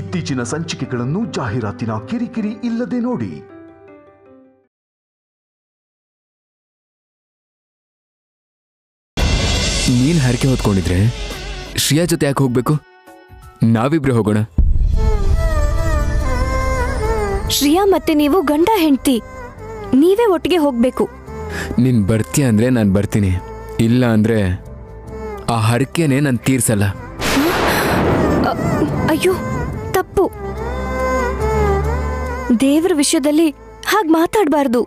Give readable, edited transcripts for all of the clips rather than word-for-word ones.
ಇತ್ತೀಚಿನ ಸಂಚಿಕೆಗಳನ್ನು ಜಾಹೀರಾತಿನ ಕಿರಿಕಿರಿ ಇಲ್ಲದೆ ನೋಡಿ. ನೀನ್ ಹರಕೆ ಹೊತ್ಕೊಂಡಿದ್ರೆ ಶ್ರಿಯಾ ಜೊತೆ ಯಾಕೆ ಹೋಗಬೇಕು? ನಾವಿಬ್ರು ಹೋಗೋಣ. ಶ್ರಿಯಾ ಮತ್ತೆ ನೀವು ಗಂಡ ಹೆಂಡತಿ, ನೀವೇ ಒಟ್ಟಿಗೆ ಹೋಗಬೇಕು. ನೀನ್ ಬರ್ತೀಯ ಅಂದ್ರೆ ನಾನು ಬರ್ತೀನಿ, ಇಲ್ಲ ಅಂದ್ರೆ ಆ ಹರಕೆನೇ ನಾನು ತೀರ್ಸಲ್ಲ. ಅಯ್ಯೋ ತಪ್ಪು, ದೇವರ ವಿಷಯದಲ್ಲಿ ಹಾಗೆ ಮಾತಾಡಬಾರದು.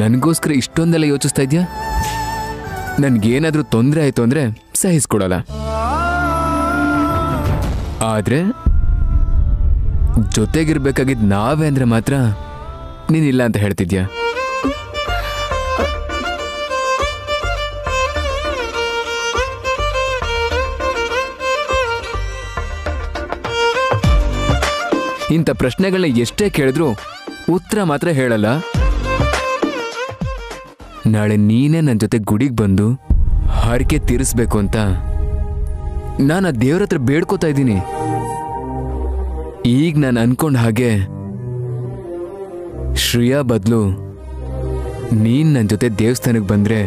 ನನಗೋಸ್ಕರ ಇಷ್ಟೊಂದೆಲ್ಲ ಯೋಚಿಸ್ತಾ ಇದೆಯಾ? ನನಗೇನಾದರೂ ತೊಂದರೆ ಆಯಿತು ಅಂದರೆ ಸಹಿಸ್ಕೊಡಲ್ಲ, ಆದರೆ ಜೊತೆಗಿರ್ಬೇಕಾಗಿದ್ದು ನಾವೇ ಅಂದರೆ ಮಾತ್ರ ನೀನಿಲ್ಲ ಅಂತ ಹೇಳ್ತಿದ್ಯಾ? ಇಂಥ ಪ್ರಶ್ನೆಗಳನ್ನ ಎಷ್ಟೇ ಕೇಳಿದ್ರೂ ಉತ್ತರ ಮಾತ್ರ ಹೇಳಲ್ಲ. ನಾಳೆ ನೀನೇ ನನ್ನ ಜೊತೆ ಗುಡಿಗೆ ಬಂದು ಹರಕೆ ತೀರಿಸ್ಬೇಕು ಅಂತ ನಾನು ಆ ದೇವ್ರ ಹತ್ರ ಬೇಡ್ಕೋತಾ ಇದ್ದೀನಿ. ಈಗ ನಾನು ಅನ್ಕೊಂಡ ಹಾಗೆ ಶ್ರಿಯಾ ಬದಲು ನೀನು ನನ್ನ ಜೊತೆ ದೇವಸ್ಥಾನಕ್ಕೆ ಬಂದರೆ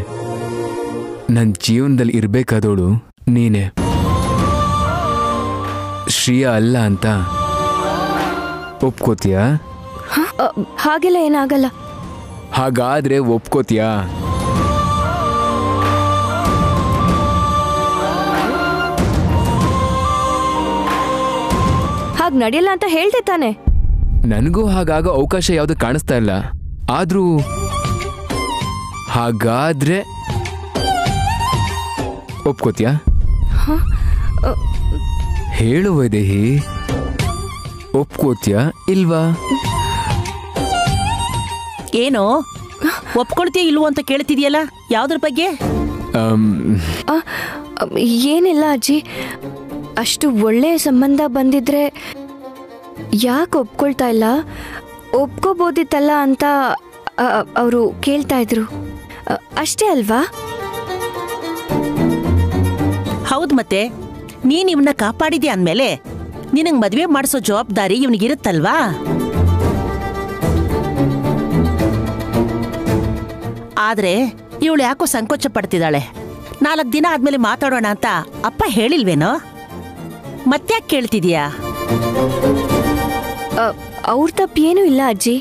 ನನ್ನ ಜೀವನದಲ್ಲಿ ಇರಬೇಕಾದವಳು ನೀನೇ, ಶ್ರಿಯಾ ಅಲ್ಲ ಅಂತ ಒಪ್ಕೋತೀಯಾ? ಹಾಗೆಲ್ಲ ಏನಾಗಲ್ಲ. ಹಾಗಾದ್ರೆ ಒಪ್ಕೋತೀಯಾ? ಹಾಗೆ ನಡೆಯಲ್ಲ ಅಂತ ಹೇಳ್ದೆ ತಾನೆ. ನನಗೂ ಹಾಗಾಗ ಅವಕಾಶ ಯಾವುದು ಕಾಣಿಸ್ತಾ ಇಲ್ಲ. ಆದ್ರೂ ಹಾಗಾದ್ರೆ ಒಪ್ಕೋತೀಯಾ? ಹೇಳುವ ದೇಹಿ, ಒಪ್ಕೋತೀಯಾ ಇಲ್ವಾ? ಏನೋ ಒಪ್ಕೊಳ್ತೀಯ ಇಲ್ವೋ ಅಂತ ಕೇಳ್ತಿದ್ಯಲ್ಲ, ಯಾವ್ದ್ರ ಬಗ್ಗೆ? ಏನಿಲ್ಲ ಅಜ್ಜಿ, ಅಷ್ಟು ಒಳ್ಳೆಯ ಸಂಬಂಧ ಬಂದಿದ್ರೆ ಯಾಕೆ ಒಪ್ಕೊಳ್ತಾ ಇಲ್ಲ, ಒಪ್ಕೋಬೋದಿತ್ತಲ್ಲ ಅಂತ ಅವರು ಕೇಳ್ತಾ ಇದ್ರು ಅಷ್ಟೇ ಅಲ್ವಾ? ಹೌದು, ಮತ್ತೆ ನೀನು ಇವನ್ನ ಕಾಪಾಡಿದ್ಯಾ ಅಂದಮೇಲೆ ನಿನಗೆ ಮದುವೆ ಮಾಡಿಸೋ ಜವಾಬ್ದಾರಿ ಇವನಿಗಿರುತ್ತಲ್ವಾ? ಆದರೆ ಇವಳು ಯಾಕೋ ಸಂಕೋಚ ಪಡ್ತಿದ್ದಾಳೆ. 4 ದಿನ ಆದಮೇಲೆ ಮಾತಾಡೋಣ ಅಂತ ಅಪ್ಪ ಹೇಳಿಲ್ವೇನೋ, ಮತ್ತ್ಯಾಕೆ ಕೇಳ್ತಿದೀಯಾ? ಅವ್ರ ತಪ್ಪೇನೂ ಇಲ್ಲ ಅಜ್ಜಿ,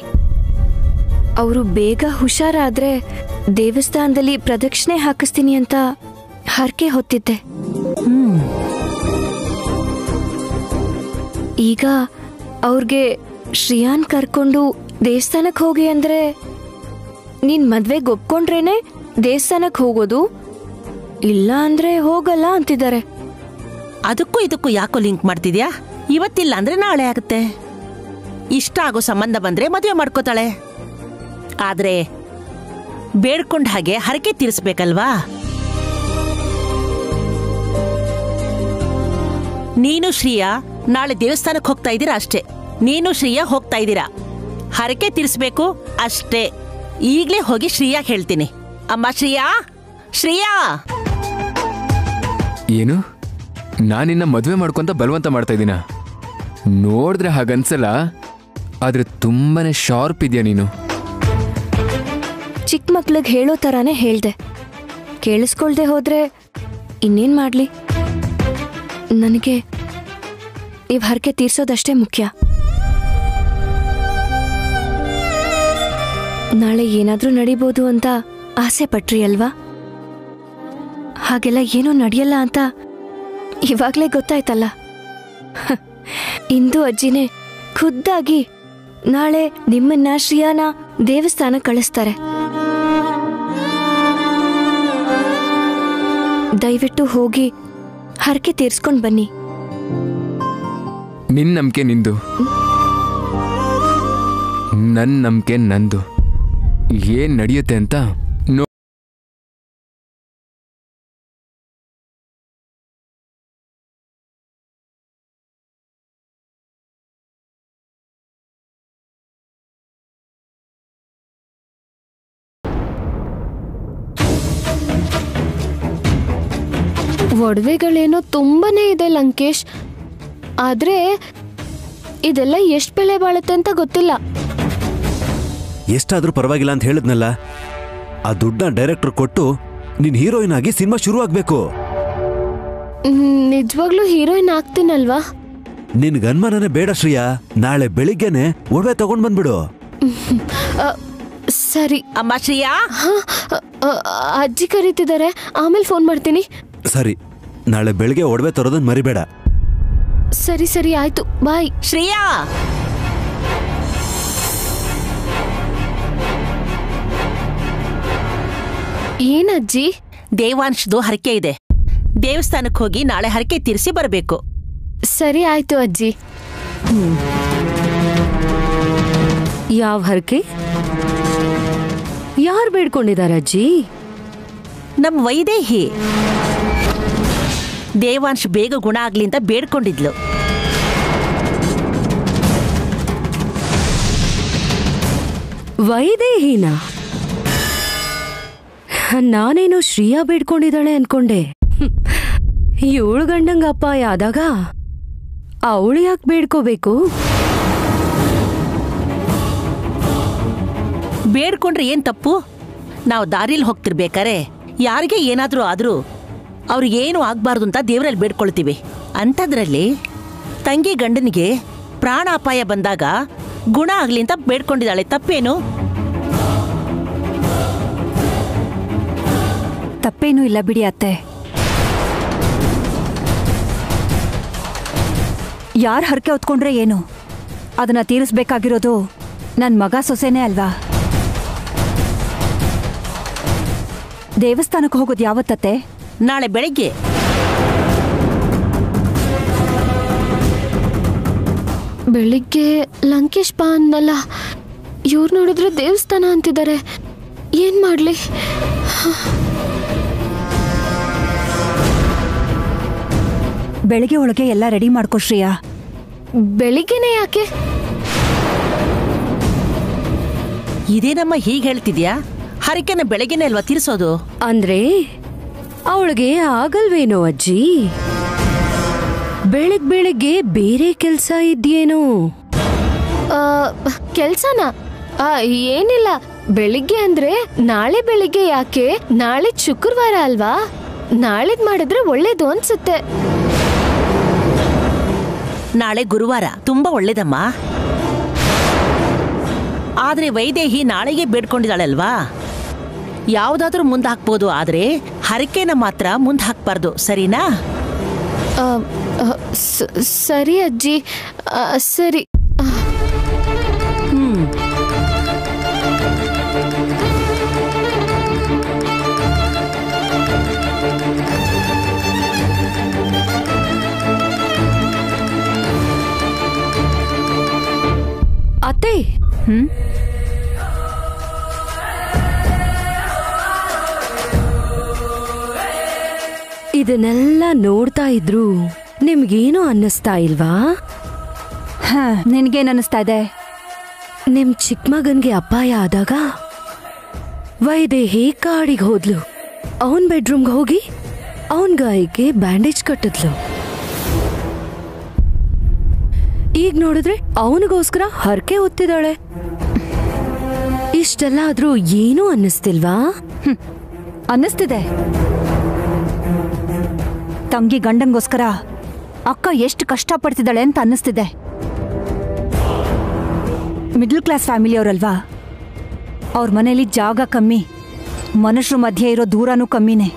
ಅವರು ಬೇಗ ಹುಷಾರಾದರೆ ದೇವಸ್ಥಾನದಲ್ಲಿ ಪ್ರದಕ್ಷಿಣೆ ಹಾಕಿಸ್ತೀನಿ ಅಂತ ಹರಕೆ ಹೊತ್ತಿದ್ದೆ. ಈಗ ಅವ್ರಿಗೆ ಶ್ರಿಯಾನ್ ಕರ್ಕೊಂಡು ದೇವಸ್ಥಾನಕ್ಕೆ ಹೋಗಿ ಅಂದರೆ ನೀನ್ ಮದ್ವೆಗೆ ಒಪ್ಕೊಂಡ್ರೇನೆ ದೇವಸ್ಥಾನಕ್ಕೆ ಹೋಗೋದು, ಇಲ್ಲ ಅಂದ್ರೆ ಹೋಗಲ್ಲ ಅಂತಿದ್ದಾರೆ. ಅದಕ್ಕೂ ಇದಕ್ಕೂ ಯಾಕೋ ಲಿಂಕ್ ಮಾಡ್ತಿದ್ಯಾ? ಇವತ್ತಿಲ್ಲ ಅಂದ್ರೆ ನಾಳೆ ಆಗುತ್ತೆ. ಇಷ್ಟ ಆಗೋ ಸಂಬಂಧ ಬಂದ್ರೆ ಮದುವೆ ಮಾಡ್ಕೋತಾಳೆ, ಆದ್ರೆ ಬೇಡ್ಕೊಂಡ ಹಾಗೆ ಹರಕೆ ತೀರಿಸ್ಬೇಕಲ್ವಾ? ನೀನು ಶ್ರೀಯಾ ನಾಳೆ ದೇವಸ್ಥಾನಕ್ಕೆ ಹೋಗ್ತಾ ಇದ್ದೀರಾ ಅಷ್ಟೇ, ನೀನು ಶ್ರೀಯಾ ಹೋಗ್ತಾ ಇದ್ದೀರಾ, ಹರಕೆ ತೀರಿಸ್ಬೇಕು ಅಷ್ಟೇ. ಈಗಲೇ ಹೋಗಿ ಶ್ರೀಯಾ ಹೇಳ್ತೀನಿ. ಅಮ್ಮ ಶ್ರೀಯಾ, ಶ್ರೀಯಾ! ಏನು, ನಾನಿನ್ನ ಮದುವೆ ಮಾಡ್ಕೊಂತ ಬಲವಂತ ಮಾಡ್ತಾ ಇದ್ದೀನ? ನೋಡಿದ್ರೆ ಹಾಗನ್ಸಲ್ಲ, ಆದ್ರೆ ತುಂಬಾನೇ ಶಾರ್ಪ್ ಇದೆಯಾ ನೀನು. ಚಿಕ್ಕ ಮಕ್ಳಿಗೆ ಹೇಳೋ ಥರನೇ ಹೇಳ್ದೆ, ಕೇಳಿಸ್ಕೊಳ್ದೆ ಹೋದ್ರೆ ಇನ್ನೇನು ಮಾಡಲಿ? ನನಗೆ ನೀವು ಹರಕೆ ತೀರ್ಸೋದಷ್ಟೇ ಮುಖ್ಯ. ನಾಳೆ ಏನಾದರೂ ನಡೀಬೋದು ಅಂತ ಆಸೆ ಪಟ್ರಿ ಅಲ್ವಾ, ಹಾಗೆಲ್ಲ ಏನೂ ನಡೆಯಲ್ಲ ಅಂತ ಇವಾಗಲೇ ಗೊತ್ತಾಯ್ತಲ್ಲ. ಇಂದು ಅಜ್ಜಿನೇ ಖುದ್ದಾಗಿ ನಾಳೆ ನಿಮ್ಮನ್ನ ಶ್ರೀಯಾನ ದೇವಸ್ಥಾನ ಕಳಿಸ್ತಾರೆ. ದಯವಿಟ್ಟು ಹೋಗಿ ಹರಕೆ ತೀರಿಸ್ಕೊಂಡು ಬನ್ನಿ. ನಿನ್ನ ನಂಬಿಕೆ ನಿಂದು, ನನ್ನ ನಂಬಿಕೆ ನಂದು. ಏನ್ ನಡೆಯುತ್ತೆ ಅಂತ ಒಡವೆಗಳೇನೋ ತುಂಬಾನೇ ಇದೆ ಲಂಕೇಶ್, ಆದ್ರೆ ಇದೆಲ್ಲ ಎಷ್ಟು ಬೆಲೆ ಬಾಳುತ್ತೆ ಅಂತ ಗೊತ್ತಿಲ್ಲ. ಎಷ್ಟಾದರೂ ಪರವಾಗಿಲ್ಲ ಅಂತ ಹೇಳಿದ್ನಲ್ಲ, ಆ ದುಡ್ಡನ್ನ ಡೈರೆಕ್ಟರ್ ಕೊಟ್ಟು ನಿನ್ನ ಹೀರೋಯಿನ್ ಆಗಿ ಸಿನಿಮಾ ಶುರುವಾಗಬೇಕು. ನಿಜವಾಗ್ಲೂ ಹೀರೋಯಿನ್ ಆಗ್ತೀನಲ್ವಾ? ನಿನಗೆ ಅನುಮಾನನೇ ಬೇಡ ಶ್ರೀಯಾ, ನಾಳೆ ಬೆಳಿಗ್ಗೆನೆ ಒಡವೆ ತಗೊಂಡು ಬಂದ್ಬಿಡು. ಸರಿ ಅಮ್ಮ. ಶ್ರೀಯಾ, ಅಜ್ಜಿ ಕರೀತಿದ್ದಾರೆ, ಆಮೇಲೆ ಫೋನ್ ಮಾಡ್ತೀನಿ. ಸರಿ, ನಾಳೆ ಬೆಳಿಗ್ಗೆ ಒಡವೆ ತರೋದನ್ನ ಮರಿಬೇಡ. ಸರಿ ಸರಿ, ಆಯ್ತು, ಬಾಯ್. ಶ್ರೇಯಾ, ಏನಜ್ಜಿ? ದೇವಾಂಶ್ದು ಹರಕೆ ಇದೆ, ದೇವಸ್ಥಾನಕ್ಕೆ ಹೋಗಿ ನಾಳೆ ಹರಕೆ ತೀರಿಸಿ ಬರಬೇಕು. ಸರಿ ಆಯ್ತು ಅಜ್ಜಿ. ಯಾವ ಹರಕೆ? ಯಾರು ಬೇಡ್ಕೊಂಡಿದ್ದಾರೆ ಅಜ್ಜಿ? ನಮ್ಮ ವೈದೇಹಿ ದೇವಾಂಶ್ ಬೇಗ ಗುಣ ಆಗ್ಲಿ ಅಂತ ಬೇಡ್ಕೊಂಡಿದ್ಲು. ವೈದೇಹಿನ ನಾನೇನೋ ಶ್ರೀಯಾ ಬೇಡ್ಕೊಂಡಿದ್ದಾಳೆ ಅನ್ಕೊಂಡೆ. ಇವಳು ಗಂಡಂಗ ಅಪಾಯ ಆದಾಗ ಅವಳು ಯಾಕೆ ಬೇಡ್ಕೋಬೇಕು? ಬೇಡ್ಕೊಂಡ್ರೆ ಏನು ತಪ್ಪು? ನಾವು ದಾರಿಲಿ ಹೋಗ್ತಿರ್ಬೇಕಾರೆ ಯಾರಿಗೆ ಏನಾದರೂ ಆದರೂ ಅವ್ರಿಗೇನು ಆಗಬಾರ್ದು ಅಂತ ದೇವರಲ್ಲಿ ಬೇಡ್ಕೊಳ್ತೀವಿ. ಅಂಥದ್ರಲ್ಲಿ ತಂಗಿ ಗಂಡನಿಗೆ ಪ್ರಾಣ ಅಪಾಯ ಬಂದಾಗ ಗುಣ ಆಗಲಿ ಅಂತ ಬೇಡ್ಕೊಂಡಿದ್ದಾಳೆ, ತಪ್ಪೇನು? ತಪ್ಪೇನೂ ಇಲ್ಲ ಬಿಡಿ ಅತ್ತೆ. ಯಾರು ಹರಕೆ ಹೊತ್ಕೊಂಡ್ರೆ ಏನು, ಅದನ್ನು ತೀರಿಸ್ಬೇಕಾಗಿರೋದು ನನ್ನ ಮಗ ಸೊಸೆನೇ ಅಲ್ವಾ? ದೇವಸ್ಥಾನಕ್ಕೆ ಹೋಗೋದು ಯಾವತ್ತತ್ತೆ? ನಾಳೆ ಬೆಳಗ್ಗೆ. ಬೆಳಿಗ್ಗೆ ಲಂಕೇಶ್ ಬಾ ಅನ್ನಲ್ಲ, ಇವ್ರು ನೋಡಿದ್ರೆ ದೇವಸ್ಥಾನ ಅಂತಿದ್ದಾರೆ, ಏನ್ ಮಾಡ್ಲಿ? ಬೆಳಿಗ್ಗೆ ಒಳಗೆ ಎಲ್ಲ ರೆಡಿ ಮಾಡ್ಕೋ ಶ್ರೇಯಾ. ಬೆಳಿಗ್ಗೆನೆ ಯಾಕೆ? ಇದೇನಮ್ಮ ಹೀಗೆ ಹೇಳ್ತಿದ್ಯಾ? ಹರಕೆನ ಬೆಳಗ್ಗೆನೆ ಅಲ್ವಾ ತೀರಿಸೋದು? ಅಂದ್ರೆ ಅವಳಿಗೆ ಆಗಲ್ವೇನೋ ಅಜ್ಜಿ? ಬೆಳಗ್ಗೆ ಬೆಳಗ್ಗೆ ಬೇರೆ ಕೆಲಸ ಇದೆಯೇನೋ? ಕೆಲಸನಾ? ಏನಿಲ್ಲ, ಬೆಳಿಗ್ಗೆ ಅಂದ್ರೆ ನಾಳೆ ಬೆಳಿಗ್ಗೆ ಯಾಕೆ? ನಾಳೆ ಶುಕ್ರವಾರ ಅಲ್ವಾ? ನಾಳೆದ್ ಮಾಡಿದ್ರೆ ಒಳ್ಳೇದು ಅನ್ಸುತ್ತೆ. ನಾಳೆ ಗುರುವಾರ ತುಂಬಾ ಒಳ್ಳೇದಮ್ಮ, ಆದ್ರೆ ವೈದೇಹಿ ನಾಳೆಗೆ ಬೇಡ್ಕೊಂಡಿದ್ದಾಳಲ್ವಾ? ಯಾವುದಾದ್ರೂ ಮುಂದೆ ಹಾಕ್ಬೋದು, ಆದ್ರೆ ಹರಕೆನ ಮಾತ್ರ ಮುಂದೆ ಹಾಕ್ಬಾರ್ದು, ಸರಿನಾ? ಸರಿ ಅಜ್ಜಿ, ಸರಿ. ಅತ್ತೆ, ಇದನ್ನೆಲ್ಲ ನೋಡ್ತಾ ಇದ್ರು ನಿಮ್ಗೇನು ಅನ್ನಿಸ್ತಾ ಇಲ್ವಾ? ಹಾ, ನಿನ್ಗೇನು ಅನ್ನಿಸ್ತಾ ಇದೆ? ನಿಮ್ ಚಿಕ್ಕ ಮಗನ್ಗೆ ಅಪಾಯ ಆದಾಗ ವೈದೇಹಿ ಕಾಡಿಗೆ ಹೋದ್ಲು, ಅವನ್ ಬೆಡ್ರೂಮ್ಗೆ ಹೋಗಿ ಅವನ್ ಗಾಯಕ್ಕೆ ಬ್ಯಾಂಡೇಜ್ ಕಟ್ಟಿದ್ಲು. ಈಗ ನೋಡಿದ್ರೆ ಅವನಿಗೋಸ್ಕರ ಹರಕೆ ಹೊತ್ತಿದ್ದಾಳೆ. ಇಷ್ಟೆಲ್ಲ ಆದ್ರೂ ಏನೂ ಅನ್ನಿಸ್ತಿಲ್ವಾ? ಅನ್ನಿಸ್ತಿದೆ. ತಂಗಿ ಗಂಡಂಗೋಸ್ಕರ ಅಕ್ಕ ಎಷ್ಟು ಕಷ್ಟಪಡ್ತಿದ್ದಾಳೆ ಅಂತ ಅನ್ನಿಸ್ತಿದೆ. ಮಿಡ್ಲ್ ಕ್ಲಾಸ್ ಫ್ಯಾಮಿಲಿಯವರಲ್ವಾ, ಅವ್ರ ಮನೇಲಿ ಜಾಗ ಕಮ್ಮಿ, ಮನುಷ್ಯರ ಮಧ್ಯೆ ಇರೋ ದೂರನೂ ಕಮ್ಮಿನೇ.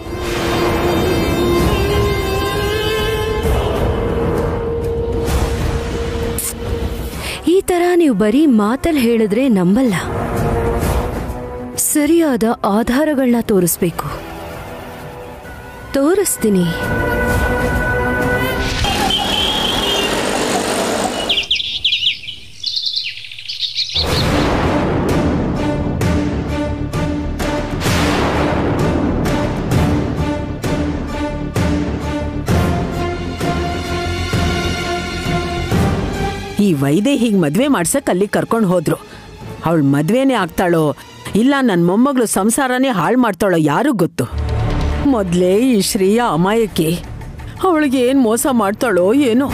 ಈ ಥರ ನೀವು ಬರೀ ಮಾತಲ್ಲಿ ಹೇಳಿದ್ರೆ ನಂಬಲ್ಲ, ಸರಿಯಾದ ಆಧಾರಗಳನ್ನ ತೋರಿಸ್ಬೇಕು. ತೋರಿಸ್ತೀನಿ. ಈ ವೈದೇಹಿಗೆ ಮದುವೆ ಮಾಡ್ಸಕ್ಕೆ ಅಲ್ಲಿ ಕರ್ಕೊಂಡು ಹೋದ್ರು. ಅವಳು ಮದುವೆನೇ ಆಗ್ತಾಳೋ ಇಲ್ಲ ನನ್ನ ಮೊಮ್ಮಗಳು ಸಂಸಾರನೇ ಹಾಳು ಮಾಡ್ತಾಳೋ ಯಾರು ಗೊತ್ತು. ಮೊದಲೇ ಈ ಶ್ರೀಯಾ ಅಮಾಯಕಿ ಅವಳಿಗೆ ಮೋಸ ಮಾಡ್ತಾಳೋ ಏನೋ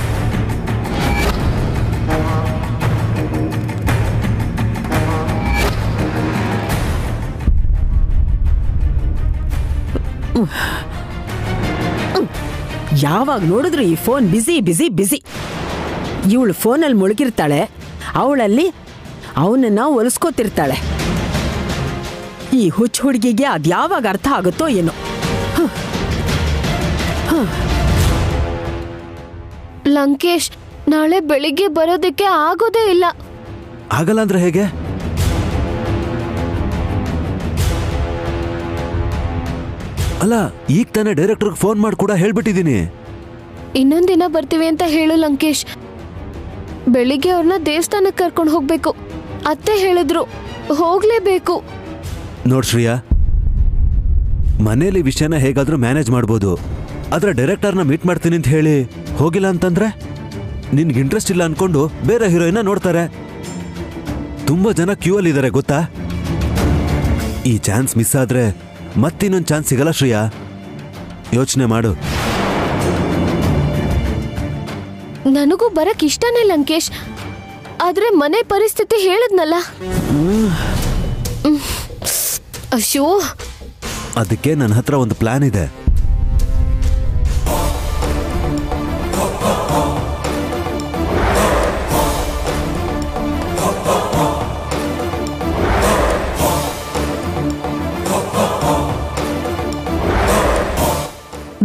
ಯಾವಾಗ ನೋಡಿದ್ರು ಈ ಫೋನ್ ಬಿಸಿ ಬಿಸಿ ಬಿಸಿ ಇವಳು ಫೋನ್ ಅಲ್ಲಿ ಮುಳುಗಿರ್ತಾಳೆ ಅವಳಲ್ಲಿ ಅವನನ್ನ ಒಲಿಸ್ಕೊತಿರ್ತಾಳೆ ಈ ಹುಚ್ಚು ಹುಡುಗಿಗೆ ಅದು ಯಾವಾಗ ಅರ್ಥ ಆಗುತ್ತೋ ಏನೋ ಲಂಕೇಶ್ ನಾಳೆ ಬೆಳಿಗ್ಗೆ ಬರೋದಕ್ಕೆ ಆಗೋದೇ ಇಲ್ಲ ಆಗಲ್ಲ ಅಂದ್ರೆ ಹೇಗೆ ಅಲ್ಲ ಈಗ ತಾನೇ ಡೈರೆಕ್ಟರ್ ಗೆ ಫೋನ್ ಮಾಡಿ ಕೂಡ ಹೇಳ್ಬಿಟ್ಟಿದ್ದೀನಿ ಇನ್ನೊಂದು ದಿನ ಬರ್ತೀವಿ ಅಂತ ಹೇಳು ಲಂಕೇಶ್ ಬೆಳಿಗ್ಗೆ ಅವರನ್ನ ದೇವಸ್ಥಾನಕ್ಕೆ ಕರ್ಕೊಂಡು ಹೋಗಬೇಕು ಅತ್ತೆ ಹೇಳಿದ್ರು ಹೋಗಲೇಬೇಕು ನೋಡಿ ಶ್ರೀಯಾ ಮನೇಲಿ ವಿಷಯನ ಹೇಗಾದರೂ ಮ್ಯಾನೇಜ್ ಮಾಡಬಹುದು ಆದರೆ ಡೈರೆಕ್ಟರ್ನ ಮೀಟ್ ಮಾಡ್ತೀನಿ ಅಂತ ಹೇಳಿ ಹೋಗಿಲ್ಲ ಅಂತಂದ್ರೆ ನಿನಗೆ ಇಂಟ್ರೆಸ್ಟ್ ಇಲ್ಲ ಅನ್ಕೊಂಡು ಬೇರೆ ಹೀರೋಯಿನ ನೋಡ್ತಾರೆ ತುಂಬಾ ಜನ ಕ್ಯೂ ಅಲ್ಲಿ ಇದ್ದಾರೆ ಗೊತ್ತಾ ಈ ಚಾನ್ಸ್ ಮಿಸ್ ಆದ್ರೆ ಮತ್ತಿನ್ನೊಂದು ಚಾನ್ಸ್ ಸಿಗಲ್ಲ ಶ್ರೀಯಾ ಯೋಚನೆ ಮಾಡು ನನಗೂ ಬರಕ್ಕೆ ಇಷ್ಟನೇ ಲಂಕೇಶ್ ಆದ್ರೆ ಮನೆ ಪರಿಸ್ಥಿತಿ ಹೇಳಿದ್ನಲ್ಲ ಅಶೋ ಅದಕ್ಕೆ ನನ್ನ ಹತ್ರ ಒಂದು ಪ್ಲಾನ್ ಇದೆ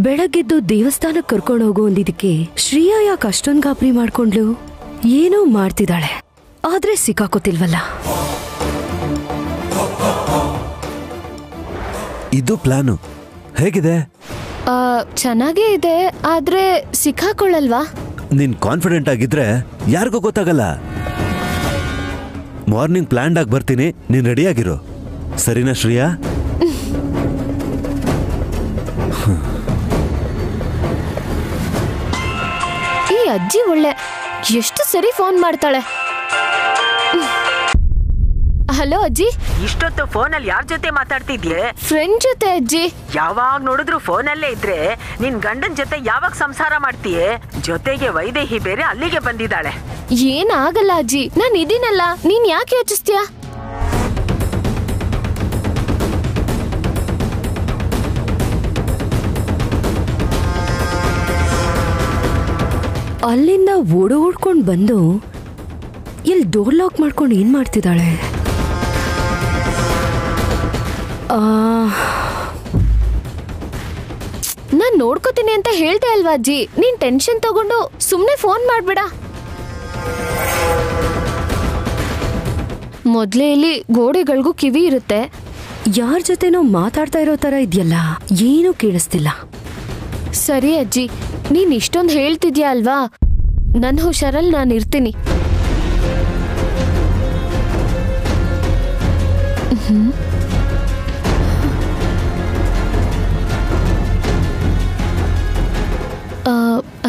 ಬೆಳಗ್ಗೆದ್ದು ದೇವಸ್ಥಾನಕ್ಕೆ ಕರ್ಕೊಂಡು ಹೋಗೋ ಅಂದಿದ್ದಕ್ಕೆ ಶ್ರೀಯಾ ಯಾಕೆ ಅಷ್ಟೊಂದು ಗಾಬರಿ ಮಾಡ್ಕೊಂಡ್ಲು ಏನೋ ಮಾಡ್ತಿದ್ದಾಳೆ ಆದ್ರೆ ಸಿಕ್ಕಾಕೋತಿಲ್ವಲ್ಲ ಇದು ಪ್ಲಾನು ಹೇಗಿದೆ ಚೆನ್ನಾಗೇ ಇದೆ ಆದ್ರೆ ಸಿಕ್ಕಾಕೊಳ್ಳಲ್ವಾ ನೀನ್ ಕಾನ್ಫಿಡೆಂಟ್ ಆಗಿದ್ರೆ ಯಾರಿಗೂ ಗೊತ್ತಾಗಲ್ಲ ಮಾರ್ನಿಂಗ್ ಪ್ಲಾನ್ ಆಗಿ ಬರ್ತೀನಿ ನೀನ್ ರೆಡಿಯಾಗಿರು ಸರಿನಾ ಶ್ರೀಯಾ ಅಜ್ಜಿ ಒಳ್ಳೆ ಎಷ್ಟು ಸರಿ ಫೋನ್ ಮಾಡ್ತಾಳೆ ಹಲೋ ಅಜ್ಜಿ ಇಷ್ಟೊತ್ತು ಫೋನ್ ಅಲ್ಲಿ ಯಾರ ಜೊತೆ ಮಾತಾಡ್ತಿದ್ಯೆ ಫ್ರೆಂಡ್ ಜೊತೆ ಅಜ್ಜಿ ಯಾವಾಗ ನೋಡಿದ್ರು ಫೋನ್ ಅಲ್ಲೇ ಇದ್ರೆ ನಿನ್ ಗಂಡನ ಜೊತೆ ಯಾವಾಗ ಸಂಸಾರ ಮಾಡ್ತೀಯೆ ಜೊತೆಗೆ ವೈದೇಹಿ ಬೇರೆ ಅಲ್ಲಿಗೆ ಬಂದಿದ್ದಾಳೆ ಏನಾಗಲ್ಲ ಅಜ್ಜಿ ನಾನು ಇದೀನಲ್ಲ ನೀನ್ ಯಾಕೆ ಯೋಚಿಸ್ತೀಯ ಅಲ್ಲಿಂದ ಓಡೋಡ್ಕೊಂಡು ಬಂದು ಇಲ್ಲಿ ಡೋರ್ ಲಾಕ್ ಮಾಡ್ಕೊಂಡು ಏನು ಮಾಡ್ತಿದ್ದಾಳೆ ನಾನು ನೋಡ್ಕೋತೀನಿ ಅಂತ ಹೇಳ್ದೆ ಅಲ್ವಾ ಅಜ್ಜಿ ನೀನು ಟೆನ್ಷನ್ ತಗೊಂಡು ಸುಮ್ಮನೆ ಫೋನ್ ಮಾಡಬೇಡ ಮೊದಲೇ ಇಲ್ಲಿ ಗೋಡೆಗಳಿಗೂ ಕಿವಿ ಇರುತ್ತೆ ಯಾರ ಜೊತೆನೋ ಮಾತಾಡ್ತಾ ಇರೋ ಥರ ಇದೆಯಲ್ಲ ಏನೂ ಕೇಳಿಸ್ತಿಲ್ಲ ಸರಿ ಅಜ್ಜಿ ನೀನ್ ಇಷ್ಟೊಂದು ಹೇಳ್ತಿದ್ಯಾ ಅಲ್ವಾ ನನ್ನ ಹುಷಾರಲ್ಲಿ ನಾನು ಇರ್ತೀನಿ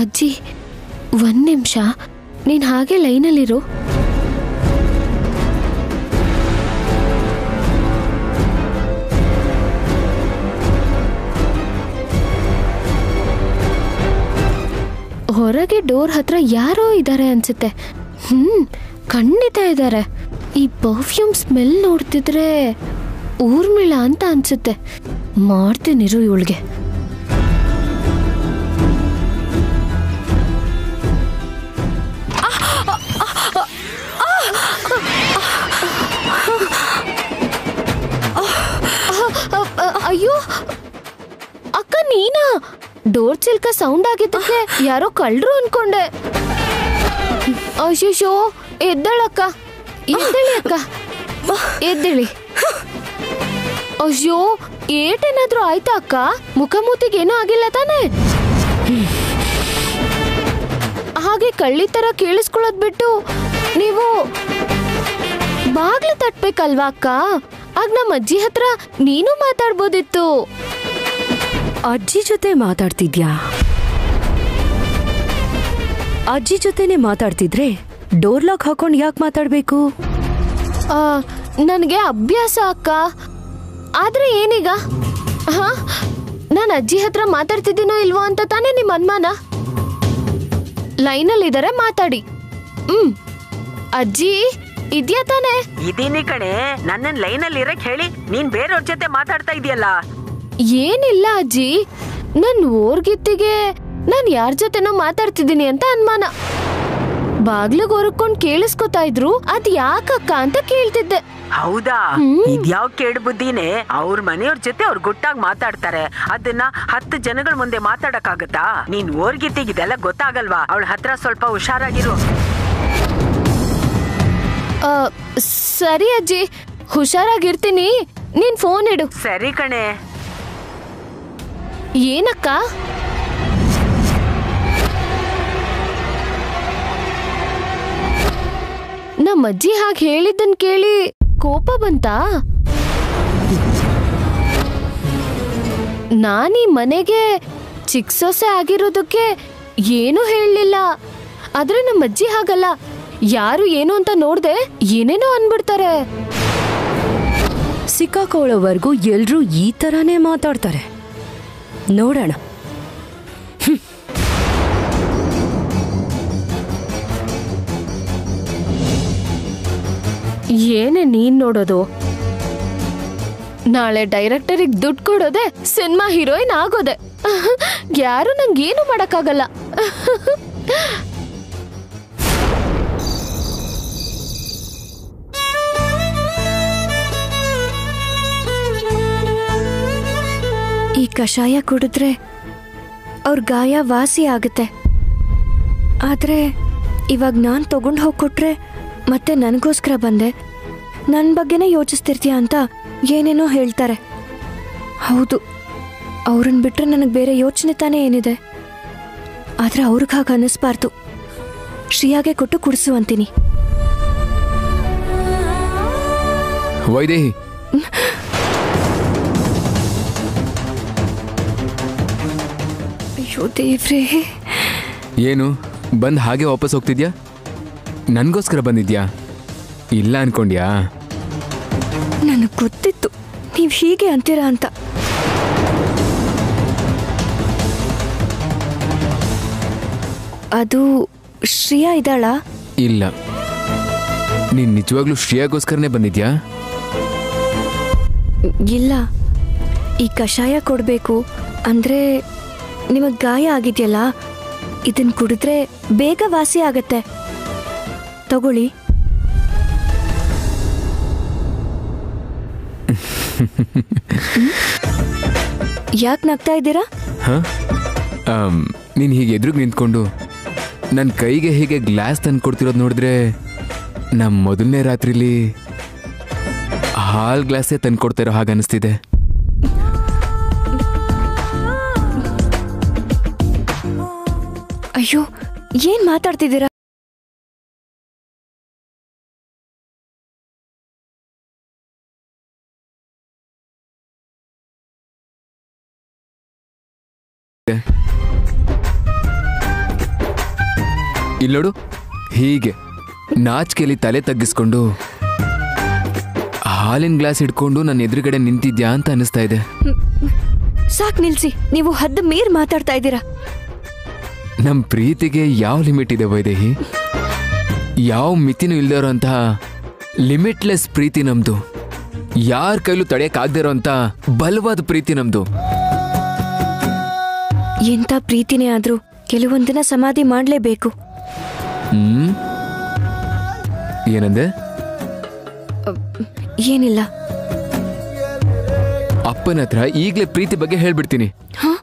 ಅಜ್ಜಿ ಒಂದ್ ನಿಮಿಷ ನೀನ್ ಹಾಗೆ ಲೈನಲ್ಲಿರು ಹೊರಗೆ ಡೋರ್ ಹತ್ರ ಯಾರೋ ಇದ್ದಾರೆ ಅನ್ಸುತ್ತೆ ಖಂಡಿತ ಇದ್ದಾರೆ ಈ ಪರ್ಫ್ಯೂಮ್ ಸ್ಮೆಲ್ ನೋಡ್ತಿದ್ರೆ ಊರ್ಮಿಳ ಅಂತ ಅನ್ಸುತ್ತೆ ಮಾಡ್ತೀನಿರು ಇವಳಿಗೆ ಅಯ್ಯೋ ಅಕ್ಕ ನೀನಾ ಡೋರ್ ಚಿಲ್ಕ ಸೌಂಡ್ ಆಗಿದ್ದಕ್ಕೆ ಯಾರೋ ಕಳ್ಳರು ಅನ್ಕೊಂಡೆ ಅಶಿಶೋ ಎದ್ದಳಕ್ಕ ಎದ್ದೇಳಿ ಅಯ್ಯೋ ಏಟೇನಾದ್ರೂ ಆಯ್ತಾ ಅಕ್ಕ ಮುಖಮೂತಿಗೆ ಏನೂ ಆಗಿಲ್ಲ ತಾನೆ ಹಾಗೆ ಕಳ್ಳಿ ತರ ಕೇಳಿಸ್ಕೊಳ್ಳೋದ್ ಬಿಟ್ಟು ನೀವು ಬಾಗ್ಲು ತಟ್ಬೇಕಲ್ವಾ ಅಕ್ಕ ಆಗ ನಮ್ಮ ಅಜ್ಜಿ ಹತ್ರ ನೀನು ಮಾತಾಡ್ಬೋದಿತ್ತು ಅಜ್ಜಿ ಜೊತೆ ಮಾತಾಡ್ತಿದ್ಯಾ ಅಜ್ಜಿ ಜೊತೆನೆ ಮಾತಾಡ್ತಿದ್ರೆ ಡೋರ್ ಲಾಕ್ ಹಾಕೊಂಡು ಯಾಕೆ ಮಾತಾಡ್ಬೇಕು ನನಗೆ ಅಭ್ಯಾಸ ಅಕ್ಕ ಆದ್ರೆ ಏನೀಗ ನಾನು ಅಜ್ಜಿ ಹತ್ರ ಮಾತಾಡ್ತಿದ್ದೀನೋ ಇಲ್ವೋ ಅಂತ ತಾನೇ ನಿಮ್ಮ ಅನುಮಾನ. ಲೈನ್ ಅಲ್ಲಿ ಇದ್ದಾರೆ ಮಾತಾಡಿ. ಅಜ್ಜಿ ಇದ್ಯಾ ತಾನೇ? ಇದೀನಿ ಕಣೆ. ನನ್ನನ್ನ ಲೈನ್ ಅಲ್ಲಿ ಇರಕ್ಕೆ ಹೇಳಿ ನೀನ್ ಬೇರೆಯವ್ರ ಜೊತೆ ಮಾತಾಡ್ತಾ ಇದೀಯಲ್ಲ. ಏನಿಲ್ಲ ಅಜ್ಜಿ, ನನ್ನ ಓರ್ಗಿತ್ತಿಗೆ ನಾನು ಯಾರ ಜೊತೆನೋ ಮಾತಾಡ್ತಿದ್ದೀನಿ ಅಂತ ಅನುಮಾನ. ಬಾಗ್ಲಿಗೆ ಹೊರಕೊಂಡು ಕೇಳಿಸ್ಕೊತಾ ಇದ್ರು, ಅದ್ ಯಾಕಕ್ಕ ಅಂತ ಕೇಳ್ತಿದ್ದೆ. ಹೌದಾ? ಇದ್ಯಾವ್ ಕೇಡ್ ಬುದ್ಧಿನೇ. ಅವ್ರ ಮನೆಯವ್ರ ಜೊತೆ ಅವ್ರು ಗುಟ್ಟಾಗಿ ಮಾತಾಡ್ತಾರೆ, ಅದನ್ನ 10 ಜನಗಳ ಮುಂದೆ ಮಾತಾಡಕ್ಕಾಗತ್ತಾ? ನೀನ್ ಓರ್ಗಿತ್ತಿಗಿದೆಲ್ಲ ಗೊತ್ತಾಗಲ್ವಾ? ಅವಳ ಹತ್ರ ಸ್ವಲ್ಪ ಹುಷಾರಾಗಿರು. ಸರಿ ಅಜ್ಜಿ, ಹುಷಾರಾಗಿರ್ತೀನಿ, ನೀನ್ ಫೋನ್ ಇಡು. ಸರಿ ಕಣೆ. ಏನಕ್ಕ ನಮ್ಮಜ್ಜಿ ಹಾಗೆ ಹೇಳಿದ್ದನ್ ಕೇಳಿ ಕೋಪ ಬಂತ? ನಾನೀ ಮನೆಗೆ ಚಿಕ್ಕ ಸೊಸೆ ಆಗಿರೋದಕ್ಕೆ ಏನೂ ಹೇಳಲಿಲ್ಲ. ಆದ್ರೆ ನಮ್ಮಜ್ಜಿ ಹಾಗಲ್ಲ, ಯಾರು ಏನು ಅಂತ ನೋಡ್ದೆ ಏನೇನೋ ಅನ್ಬಿಡ್ತಾರೆ. ಸಿಕ್ಕಾಕೊಳ್ಳೋವರೆಗೂ ಎಲ್ರೂ ಈ ತರಾನೇ ಮಾತಾಡ್ತಾರೆ, ನೋಡೋಣ. ಏನೇ ನೀನ್ ನೋಡೋದು? ನಾಳೆ ಡೈರೆಕ್ಟರಿಗೆ ದುಡ್ಡು ಕೊಡೋದೆ ಸಿನಿಮಾ ಹೀರೋಯಿನ್ ಆಗೋದೆ. ಯಾರು ನಂಗೇನು ಮಾಡಕ್ಕಾಗಲ್ಲ. ಈ ಕಷಾಯ ಕುಡಿದ್ರೆ ಅವ್ರ ಗಾಯ ವಾಸಿ ಆಗುತ್ತೆ. ಆದ್ರೆ ಇವಾಗ ನಾನು ತಗೊಂಡು ಹೋಗ್ಕೊಟ್ರೆ ಮತ್ತೆ ನನಗೋಸ್ಕರ ಬಂದೆ, ನನ್ನ ಬಗ್ಗೆನೇ ಯೋಚಿಸ್ತಿರ್ತೀಯ ಅಂತ ಏನೇನೋ ಹೇಳ್ತಾರೆ. ಹೌದು, ಅವ್ರನ್ನ ಬಿಟ್ಟರೆ ನನಗೆ ಬೇರೆ ಯೋಚನೆ ತಾನೇ ಏನಿದೆ. ಆದರೆ ಅವ್ರಿಗೆ ಹಾಗೆ ಅನ್ನಿಸ್ಬಾರ್ದು. ಶ್ರೀಯಾಗೆ ಕೊಟ್ಟು ಕುಡಿಸು ಅಂತೀನಿ. ವೈದೇಹಿ, ಅಯ್ಯೋ ದೇವ್ರೇ, ಏನು ಬಂದು ಹಾಗೆ ವಾಪಸ್ ಹೋಗ್ತಿದ್ಯಾ? ನನಗೋಸ್ಕರ ಬಂದಿದ್ಯಾ ಇಲ್ಲ ಅನ್ಕೊಂಡ್ಯಾ? ನನಗೆ ಗೊತ್ತಿತ್ತು ನೀವು ಹೀಗೆ ಅಂತೀರಾ ಅಂತ. ಅದು ಶ್ರೇಯಾ ಇದ್ದಾಳಾ? ಇಲ್ಲ. ನೀನು ನಿಜವಾಗ್ಲೂ ಶ್ರೇಯಾಗೋಸ್ಕರನೇ ಬಂದಿದ್ಯಾ? ಇಲ್ಲ. ಈ ಕಷಾಯ ಕೊಡಬೇಕು ಅಂದರೆ ನಿಮಗೆ ಗಾಯ ಆಗಿದೆಯಲ್ಲ, ಇದನ್ನು ಕುಡಿದ್ರೆ ಬೇಗ ವಾಸಿ ಆಗತ್ತೆ, ತಗೊಳ್ಳಿ. ಯಾಕೆ ನಗ್ತಾ ಇದ್ದೀರಾ? ನೀನು ಹೀಗೆ ಎದುರುಗಿ ನಿಂತ್ಕೊಂಡು ನನ್ನ ಕೈಗೆ ಹೀಗೆ ಗ್ಲಾಸ್ ತಂದು ಕೊಡ್ತಿರೋದು ನೋಡಿದ್ರೆ, ನಮ್ಮ ಮೊದಲನೇ ರಾತ್ರಿಲಿ ಹಾಲ್ ಗ್ಲಾಸೇ ತಂದು ಕೊಡ್ತಾ ಇರೋ ಹಾಗೆ ಅನಿಸ್ತಿದೆ. ಅಯ್ಯೋ, ಏನು ಮಾತಾಡ್ತಿದ್ದೀರಾ? ಇಲ್ಲೋಡು, ಹೀಗೆ ನಾಚಿಕೆಯಲ್ಲಿ ತಲೆ ತಗ್ಗಿಸ್ಕೊಂಡು ಹಾಲಿನ ಗ್ಲಾಸ್ ಹಿಡ್ಕೊಂಡು ನನ್ನ ಎದುರುಗಡೆ ನಿಂತಿದ್ಯಾ ಅಂತ ಅನಿಸ್ತಾ ಇದೆ. ಸಾಕು, ನಿಲ್ಸಿ. ನೀವು ಹದ್ದು ಮೀರ್ ಮಾತಾಡ್ತಾ ಇದ್ದೀರಾ. ನಮ್ಮ ಪ್ರೀತಿಗೆ ಯಾವ ಲಿಮಿಟ್ ಇದೆ ವೈದೇಹಿ? ಯಾವ ಮಿತಿನೂ ಇಲ್ಲದೆ ಇರೋಂತಹ ಲಿಮಿಟ್ಲೆಸ್ ಪ್ರೀತಿ ನಮ್ಮದು. ಯಾರ ಕೈಲೂ ತಡೆಯೋಕ್ಕಾಗದೇ ಇರೋಂಥ ಬಲವಾದ ಪ್ರೀತಿ ನಮ್ಮದು. ಎಂಥ ಪ್ರೀತಿನೇ ಆದರೂ ಕೆಲವೊಂದಿನ ಸಮಾಧಿ ಮಾಡಲೇಬೇಕು. ಏನಂದೆ? ಏನಿಲ್ಲ. ಅಪ್ಪನ ಹತ್ರ ಈಗಲೇ ಪ್ರೀತಿ ಬಗ್ಗೆ ಹೇಳ್ಬಿಡ್ತೀನಿ. ಹಾ,